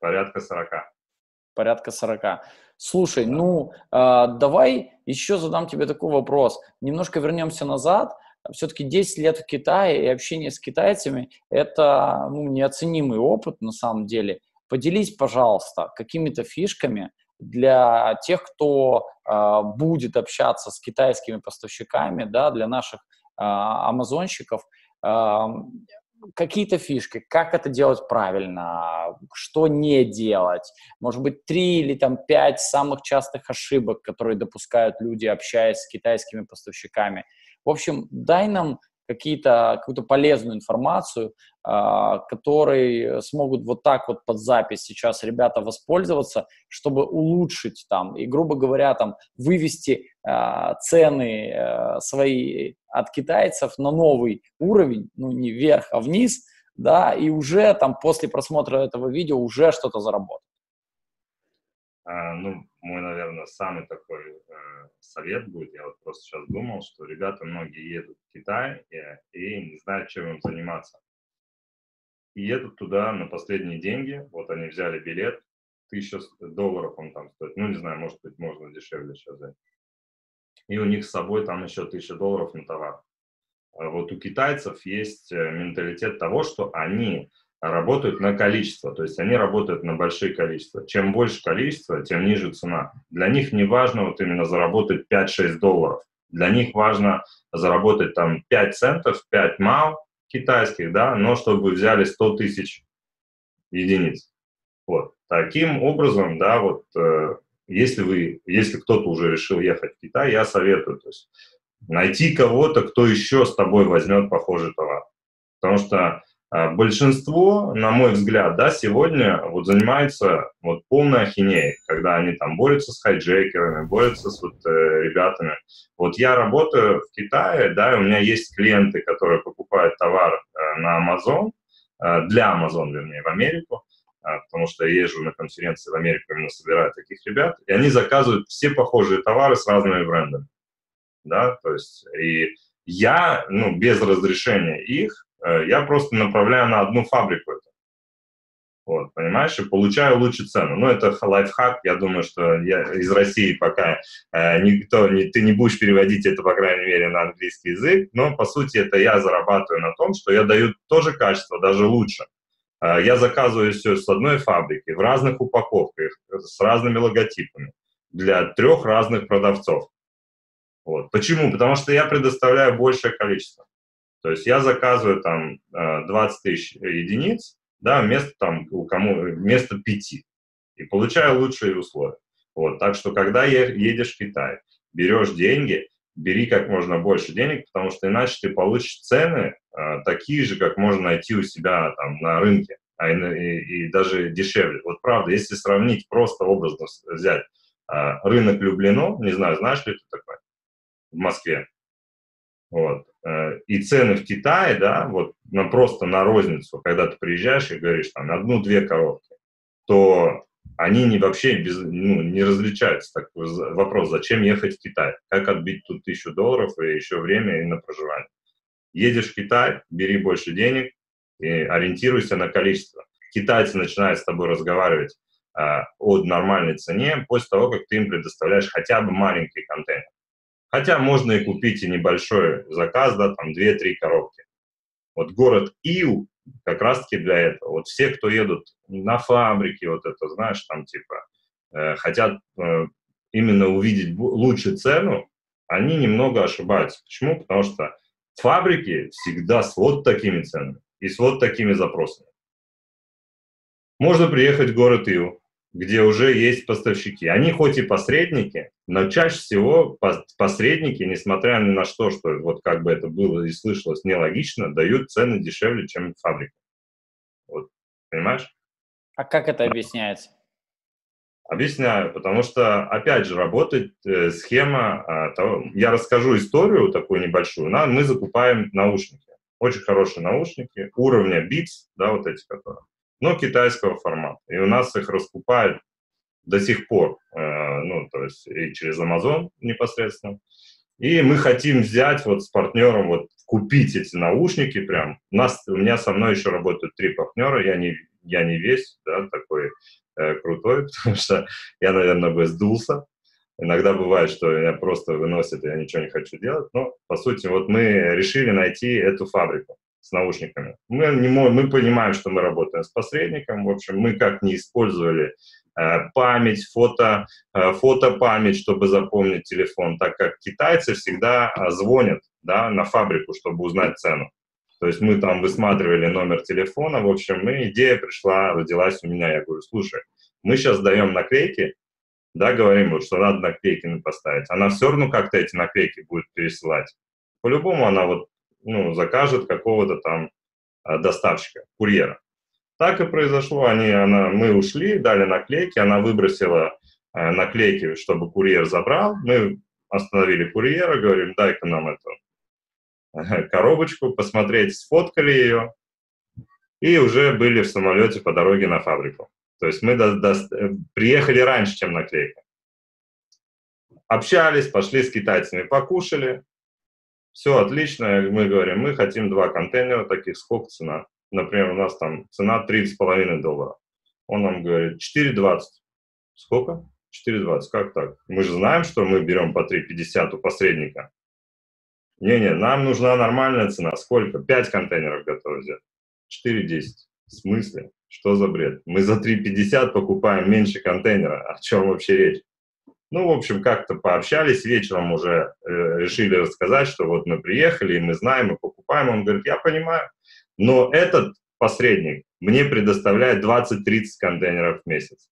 Порядка сорока. Порядка сорока. Слушай, да. ну, э, давай еще задам тебе такой вопрос. Немножко вернемся назад. Все-таки десять лет в Китае и общение с китайцами – это, ну, неоценимый опыт на самом деле. Поделись, пожалуйста, какими-то фишками для тех, кто э, будет общаться с китайскими поставщиками, да, для наших э, амазонщиков, э, какие-то фишки, как это делать правильно, что не делать, может быть, три или там пять самых частых ошибок, которые допускают люди, общаясь с китайскими поставщиками. В общем, дай нам какие-то, какую-то полезную информацию, э, которые смогут вот так вот под запись сейчас ребята воспользоваться, чтобы улучшить там и, грубо говоря, там вывести э, цены э, свои от китайцев на новый уровень, ну не вверх, а вниз, да, и уже там после просмотра этого видео уже что-то заработать. А, ну, мой, наверное, самый такой э, совет будет, я вот просто сейчас думал, что ребята многие едут в Китай и, и не знают, чем им заниматься. И едут туда на последние деньги, вот они взяли билет, тысяча долларов он там стоит, ну, не знаю, может быть, можно дешевле сейчас взять. И у них с собой там еще тысяча долларов на товар. А вот у китайцев есть менталитет того, что они... работают на количество, то есть они работают на большие количества. Чем больше количество, тем ниже цена. Для них не важно вот именно заработать пять-шесть долларов. Для них важно заработать там пять центов, пять мау китайских, да, но чтобы взяли сто тысяч единиц. Вот. Таким образом, да, вот э, если вы, если кто-то уже решил ехать в Китай, я советую, то есть найти кого-то, кто еще с тобой возьмет похожий товар. Потому что большинство, на мой взгляд, да, сегодня вот занимается вот полной ахинеей, когда они там борются с хайджекерами, борются с вот, э, ребятами. Вот я работаю в Китае, да, и у меня есть клиенты, которые покупают товар э, на Amazon, э, для Amazon, вернее, в Америку, э, потому что я езжу на конференции в Америку, именно собираю таких ребят, и они заказывают все похожие товары с разными брендами, да, то есть и я, ну, без разрешения их, я просто направляю на одну фабрику это. Вот, понимаешь, и получаю лучшую цену. Ну, это лайфхак, я думаю, что я из России пока э, никто, не, ты не будешь переводить это, по крайней мере, на английский язык, но, по сути, это я зарабатываю на том, что я даю то же качество, даже лучше. Э, я заказываю все с одной фабрики, в разных упаковках, с разными логотипами, для трех разных продавцов. Вот. Почему? Потому что я предоставляю большее количество. То есть я заказываю там двадцать тысяч единиц, да, вместо, там, у кому, вместо пяти, и получаю лучшие условия. Вот, так что, когда едешь в Китай, берешь деньги, бери как можно больше денег, потому что иначе ты получишь цены а, такие же, как можно найти у себя там, на рынке, а и, и, и даже дешевле. Вот правда, если сравнить, просто образно взять а, рынок Люблино, не знаю, знаешь ли ты такой, в Москве, вот. И цены в Китае, да, вот на, просто на розницу, когда ты приезжаешь и говоришь там одну-две коробки, то они не, вообще без, ну, не различаются. Так, вопрос, зачем ехать в Китай? Как отбить тут тысячу долларов и еще время и на проживание? Едешь в Китай, бери больше денег и ориентируйся на количество. Китайцы начинают с тобой разговаривать а, о нормальной цене после того, как ты им предоставляешь хотя бы маленький контейнер. Хотя можно и купить и небольшой заказ, да, там две-три коробки. Вот город Иу как раз-таки для этого. Вот все, кто едут на фабрики, вот это, знаешь, там типа, э, хотят э, именно увидеть лучше цену, они немного ошибаются. Почему? Потому что фабрики всегда с вот такими ценами и с вот такими запросами. Можно приехать в город Иу, где уже есть поставщики. Они хоть и посредники, но чаще всего посредники, несмотря ни на что, что вот как бы это было и слышалось нелогично, дают цены дешевле, чем фабрика. Вот, понимаешь? А как это объясняется? Объясняю, потому что, опять же, работает э, схема, э, того, я расскажу историю такую небольшую. На, мы закупаем наушники, очень хорошие наушники, уровня Beats, да, вот эти, которые, но китайского формата. И у нас их раскупают до сих пор, э, ну, то есть и через Amazon непосредственно. И мы хотим взять вот с партнером, вот купить эти наушники прям. У нас, у меня со мной еще работают три партнера, я не, я не весь, да, такой... крутой, потому что я, наверное, бы сдулся. Иногда бывает, что меня просто выносят, и я ничего не хочу делать. Но, по сути, вот мы решили найти эту фабрику с наушниками. Мы, не можем, мы понимаем, что мы работаем с посредником. В общем, мы как не использовали э, память, фото, э, фотопамять, чтобы запомнить телефон, так как китайцы всегда звонят, да, на фабрику, чтобы узнать цену. То есть мы там высматривали номер телефона, в общем, и идея пришла, родилась у меня. Я говорю, слушай, мы сейчас даем наклейки, да, говорим, вот, что надо наклейки поставить. Она все равно как-то эти наклейки будет пересылать. По-любому она вот, ну, закажет какого-то там доставщика, курьера. Так и произошло. Они, она, мы ушли, дали наклейки, она выбросила э, наклейки, чтобы курьер забрал. Мы остановили курьера, говорим, дай-ка нам это. Коробочку, посмотреть, сфоткали ее, и уже были в самолете по дороге на фабрику. То есть мы до, до, приехали раньше, чем наклейка. Общались, пошли с китайцами, покушали. Все отлично, мы говорим, мы хотим два контейнера таких, сколько цена? Например, у нас там цена три с половиной доллара. Он нам говорит, четыре двадцать. Сколько? четыре двадцать, как так? Мы же знаем, что мы берем по три пятьдесят у посредника. Не-не, нам нужна нормальная цена. Сколько? Пять контейнеров готовы взять. четыре десять. В смысле? Что за бред? Мы за три пятьдесят покупаем меньше контейнера. О чем вообще речь? Ну, в общем, как-то пообщались. Вечером уже э, решили рассказать, что вот мы приехали, и мы знаем, и покупаем. Он говорит, я понимаю. Но этот посредник мне предоставляет двадцать-тридцать контейнеров в месяц.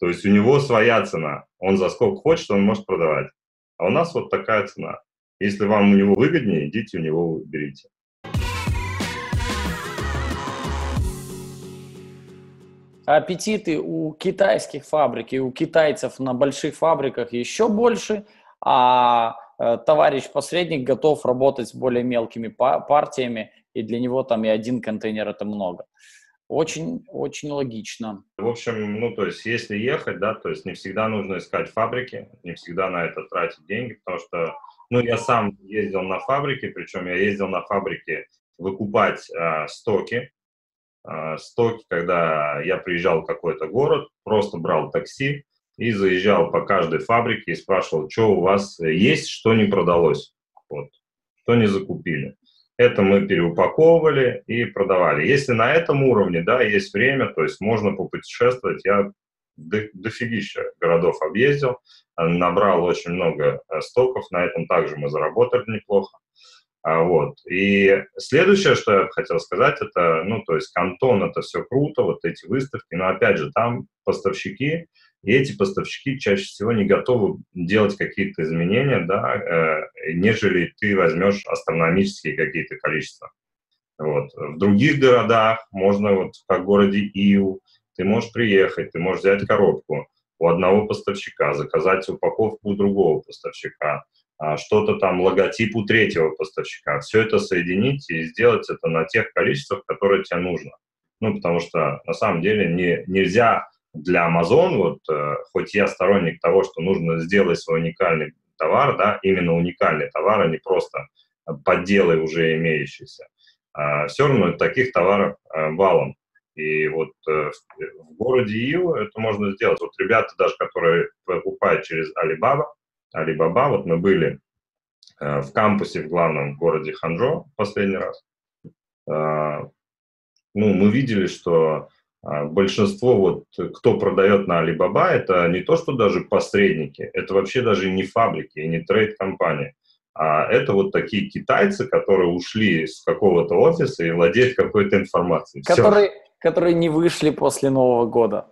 То есть у него своя цена. Он за сколько хочет, он может продавать. А у нас вот такая цена. Если вам у него выгоднее, идите у него, берите. Аппетиты у китайских фабрик и у китайцев на больших фабриках еще больше, а товарищ-посредник готов работать с более мелкими партиями, и для него там и один контейнер – это много. Очень, очень логично. В общем, ну, то есть, если ехать, да, то есть не всегда нужно искать фабрики, не всегда на это тратить деньги, потому что, ну, я сам ездил на фабрики, причем я ездил на фабрики выкупать э, стоки. Э, стоки, когда я приезжал в какой-то город, просто брал такси и заезжал по каждой фабрике и спрашивал, что у вас есть, что не продалось, вот, что не закупили. Это мы переупаковывали и продавали. Если на этом уровне, да, есть время, то есть можно попутешествовать. Я до, дофигища городов объездил, набрал очень много стоков, на этом также мы заработали неплохо. А вот. И следующее, что я хотел сказать, это, ну, то есть Кантон, это все круто, вот эти выставки, но опять же, там поставщики, и эти поставщики чаще всего не готовы делать какие-то изменения, да, э, нежели ты возьмешь астрономические какие-то количества. Вот. В других городах можно, вот как в городе Иу, ты можешь приехать, ты можешь взять коробку у одного поставщика, заказать упаковку у другого поставщика, что-то там, логотип у третьего поставщика. Все это соединить и сделать это на тех количествах, которые тебе нужно. Ну, потому что на самом деле не, нельзя... Для Amazon, вот, э, хоть я сторонник того, что нужно сделать свой уникальный товар, да, именно уникальный товар, а не просто подделы уже имеющиеся, э, все равно таких товаров э, валом. И вот э, в, в городе Ио это можно сделать. Вот ребята даже, которые покупают через Alibaba, Alibaba, вот мы были э, в кампусе в главном городе Ханчжоу в последний раз, э, ну, мы видели, что э, большинство, вот, кто продает на Alibaba, это не то, что даже посредники, это вообще даже не фабрики и не трейд-компании, а это вот такие китайцы, которые ушли с какого-то офиса и владеют какой-то информацией. Которые, которые не вышли после Нового года.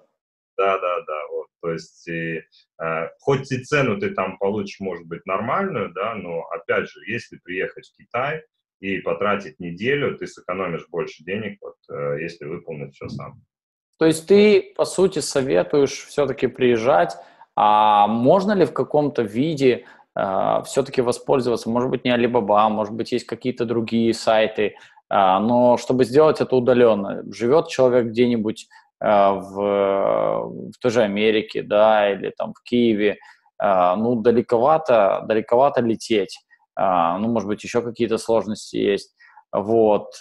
Да, да, да. Вот. То есть, и, э, хоть и цену ты там получишь, может быть, нормальную, да, но, опять же, если приехать в Китай и потратить неделю, ты сэкономишь больше денег, вот, э, если выполнить все сам. То есть ты, по сути, советуешь все-таки приезжать, а можно ли в каком-то виде э, все-таки воспользоваться, может быть, не Alibaba, может быть, есть какие-то другие сайты, э, но чтобы сделать это удаленно, живет человек где-нибудь В, в той же Америке, да, или там в Киеве, ну, далековато, далековато лететь, ну, может быть, еще какие-то сложности есть, вот,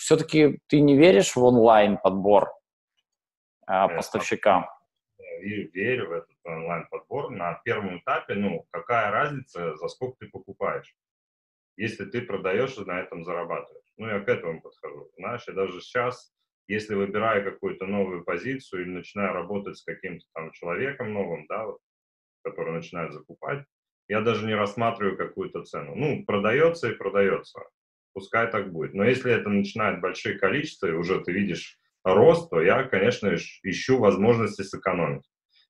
все-таки ты не веришь в онлайн-подбор поставщикам? Я верю в этот онлайн-подбор. На первом этапе, ну, какая разница, за сколько ты покупаешь, если ты продаешь и на этом зарабатываешь. Ну, я к этому подхожу, знаешь, я даже сейчас, если выбираю какую-то новую позицию или начинаю работать с каким-то там человеком новым, да, вот, который начинает закупать, я даже не рассматриваю какую-то цену. Ну, продается и продается, пускай так будет. Но если это начинает большие количества, и уже ты видишь рост, то я, конечно, ищу возможности сэкономить.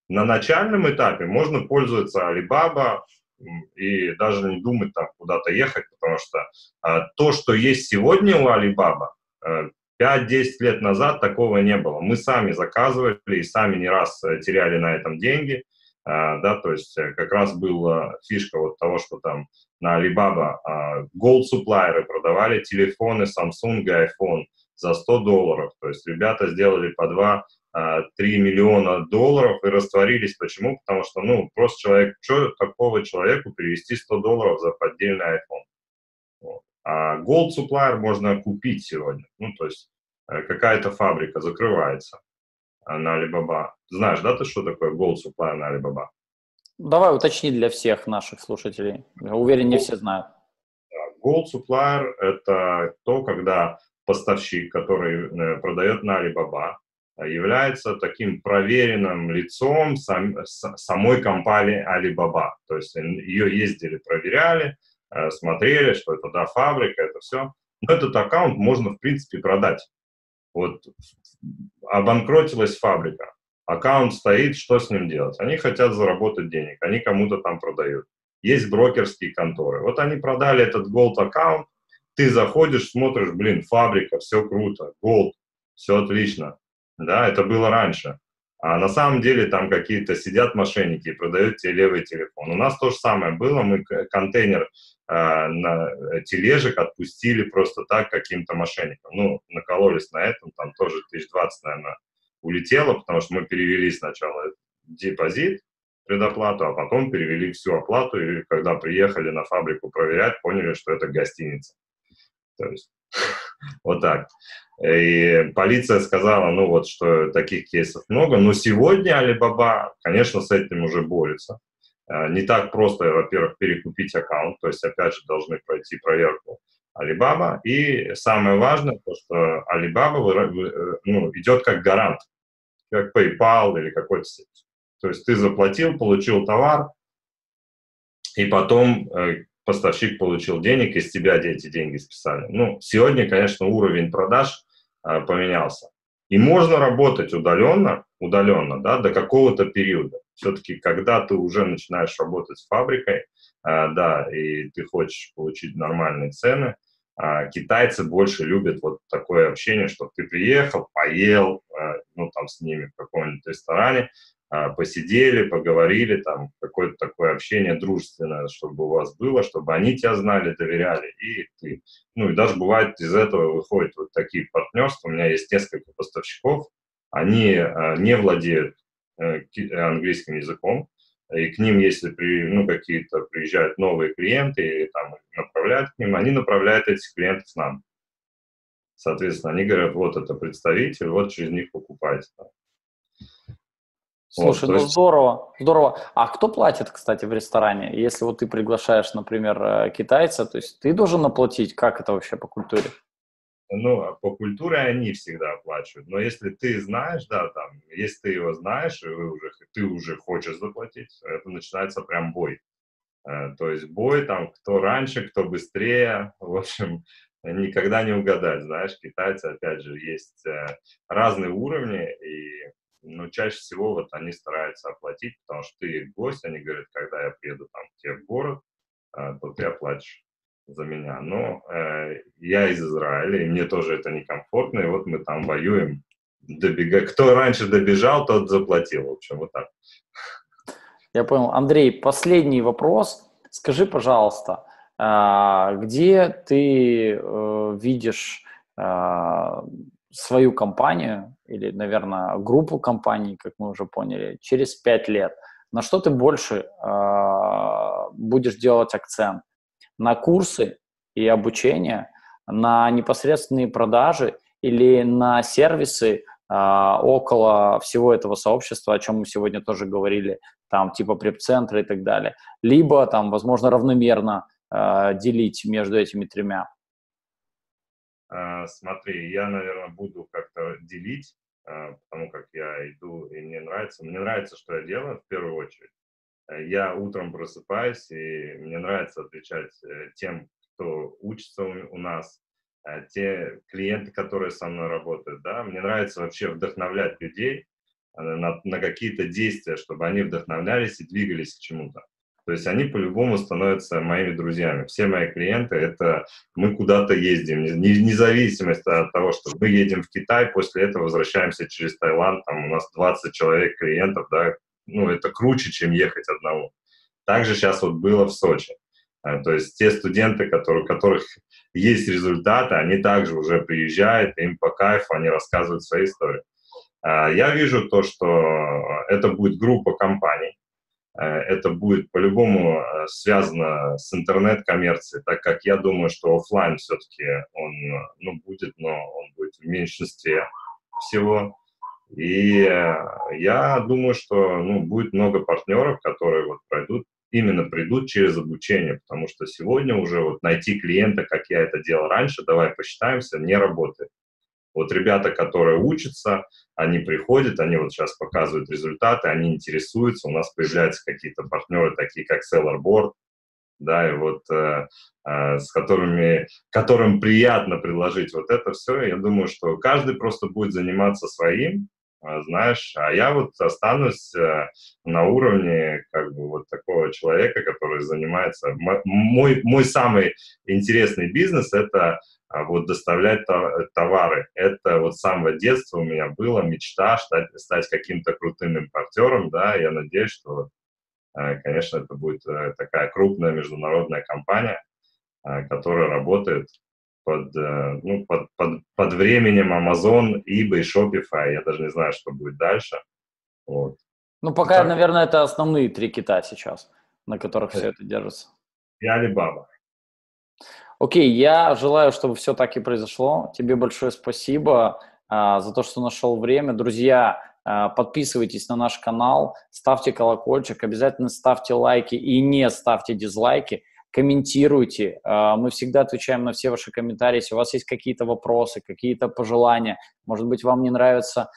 На начальном этапе можно пользоваться Alibaba и даже не думать там куда-то ехать, потому что а, то, что есть сегодня у Alibaba, а, пять-десять лет назад такого не было. Мы сами заказывали и сами не раз теряли на этом деньги. Да, то есть как раз была фишка вот того, что там на Alibaba голд-суплайеры продавали телефоны Samsung и iPhone за сто долларов. То есть ребята сделали по два-три миллиона долларов и растворились. Почему? Потому что, ну, просто человек, что такого человеку перевести сто долларов за поддельный iPhone? Вот. А Gold Supplier можно купить сегодня. Ну, то есть какая-то фабрика закрывается на Alibaba. Знаешь, да, ты что такое Gold Supplier на Alibaba? Давай уточни для всех наших слушателей. Я уверен, Gold, не все знают. Gold Supplier – это то, когда поставщик, который продает на Alibaba, является таким проверенным лицом сам, самой компании Alibaba. То есть ее ездили, проверяли, смотрели, что это, да, фабрика, это все. Но этот аккаунт можно, в принципе, продать. Вот обанкротилась фабрика, аккаунт стоит, что с ним делать? Они хотят заработать денег, они кому-то там продают. Есть брокерские конторы. Вот они продали этот Gold аккаунт, ты заходишь, смотришь, блин, фабрика, все круто, Gold, все отлично. Да, это было раньше. А на самом деле там какие-то сидят мошенники и продают тебе левый телефон. У нас то же самое было, мы контейнер э, на тележек отпустили просто так каким-то мошенникам. Ну, накололись на этом, там тоже тысяча двадцать, наверное, улетело, потому что мы перевели сначала депозит, предоплату, а потом перевели всю оплату, и когда приехали на фабрику проверять, поняли, что это гостиница. То есть вот так. И полиция сказала, ну вот, что таких кейсов много, но сегодня Alibaba, конечно, с этим уже борется. Не так просто, во-первых, перекупить аккаунт, то есть, опять же, должны пройти проверку Alibaba. И самое важное, то, что Alibaba, ну, идет как гарант, как PayPal или какой-то сеть. То есть ты заплатил, получил товар, и потом поставщик получил денег, из тебя эти деньги списали. Ну, сегодня, конечно, уровень продаж а, поменялся. И можно работать удаленно, удаленно, да, до какого-то периода. Все-таки, когда ты уже начинаешь работать с фабрикой, а, да, и ты хочешь получить нормальные цены, а, китайцы больше любят вот такое общение, чтобы ты приехал, поел, а, ну, там, с ними в каком-нибудь ресторане, посидели, поговорили, там какое-то такое общение дружественное, чтобы у вас было, чтобы они тебя знали, доверяли, и ты. Ну и даже бывает из этого выходят вот такие партнерства. У меня есть несколько поставщиков, они а, не владеют а, английским языком, и к ним, если при, ну, какие-то приезжают новые клиенты и там направляют к ним, они направляют этих клиентов к нам. Соответственно, они говорят, вот это представитель, вот через них покупайте. Слушай, вот, ну здорово, здорово. А кто платит, кстати, в ресторане? Если вот ты приглашаешь, например, китайца, то есть ты должен оплатить? Как это вообще по культуре? Ну, по культуре они всегда оплачивают. Но если ты знаешь, да, там, если ты его знаешь, и вы уже, ты уже хочешь заплатить, это начинается прям бой. То есть бой там, кто раньше, кто быстрее, в общем, никогда не угадать, знаешь, китайцы, опять же, есть разные уровни, и, ну, чаще всего вот они стараются оплатить, потому что ты их гость, они говорят, когда я приеду там к тебе в город, то ты оплатишь за меня. Но э, я из Израиля, и мне тоже это некомфортно, и вот мы там воюем, добегаем. Кто раньше добежал, тот заплатил, в общем, вот так. Я понял. Андрей, последний вопрос. Скажи, пожалуйста, где ты видишь свою компанию или, наверное, группу компаний, как мы уже поняли, через пять лет? На что ты больше будешь делать акцент? На курсы и обучение, на непосредственные продажи или на сервисы около всего этого сообщества, о чем мы сегодня тоже говорили, там типа преп-центры и так далее, либо там, возможно, равномерно э, делить между этими тремя? Смотри, я, наверное, буду как-то делить, потому как я иду, и мне нравится. Мне нравится, что я делаю, в первую очередь. Я утром просыпаюсь, и мне нравится отвечать тем, кто учится у нас, те клиенты, которые со мной работают, да, мне нравится вообще вдохновлять людей на, на какие-то действия, чтобы они вдохновлялись и двигались к чему-то. То есть они по-любому становятся моими друзьями. Все мои клиенты, это мы куда-то ездим, вне зависимости от того, что мы едем в Китай, после этого возвращаемся через Таиланд, там у нас двадцать человек клиентов, да, ну это круче, чем ехать одному. Также сейчас вот было в Сочи. То есть те студенты, у которых есть результаты, они также уже приезжают, им по кайфу, они рассказывают свои истории. Я вижу то, что это будет группа компаний, это будет по-любому связано с интернет-коммерцией, так как я думаю, что офлайн все-таки он, ну, будет, но он будет в меньшинстве всего. И я думаю, что, ну, будет много партнеров, которые вот пройдут, именно придут через обучение, потому что сегодня уже вот найти клиента, как я это делал раньше, давай посчитаемся, не работает. Вот ребята, которые учатся, они приходят, они вот сейчас показывают результаты, они интересуются, у нас появляются какие-то партнеры, такие как Sellerboard, да, и вот э, э, с которыми, которым приятно предложить вот это все. Я думаю, что каждый просто будет заниматься своим, знаешь, а я вот останусь на уровне как бы вот такого человека, который занимается... Мой, мой самый интересный бизнес – это вот доставлять товары. Это вот с самого детства у меня была мечта стать, стать каким-то крутым импортером, да, я надеюсь, что, конечно, это будет такая крупная международная компания, которая работает Под, ну, под, под, под временем Amazon, eBay, Shopify. Я даже не знаю, что будет дальше. Вот. Ну, пока, так, наверное, это основные три кита сейчас, на которых все это держится. И Alibaba. Окей, я желаю, чтобы все так и произошло. Тебе большое спасибо а, за то, что нашел время. Друзья, а, подписывайтесь на наш канал, ставьте колокольчик, обязательно ставьте лайки и не ставьте дизлайки. Комментируйте, мы всегда отвечаем на все ваши комментарии. Если у вас есть какие-то вопросы, какие-то пожелания, может быть, вам не нравится,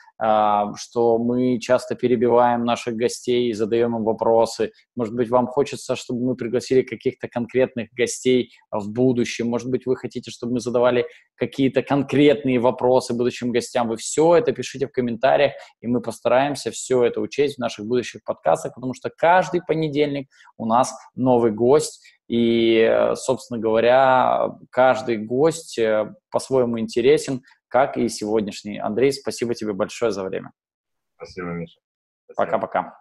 что мы часто перебиваем наших гостей и задаем им вопросы, может быть, вам хочется, чтобы мы пригласили каких-то конкретных гостей в будущем, может быть, вы хотите, чтобы мы задавали какие-то конкретные вопросы будущим гостям, вы все это пишите в комментариях, и мы постараемся все это учесть в наших будущих подкастах, потому что каждый понедельник у нас новый гость. И, собственно говоря, каждый гость по-своему интересен, как и сегодняшний. Андрей, спасибо тебе большое за время. Спасибо, Миша. Пока-пока.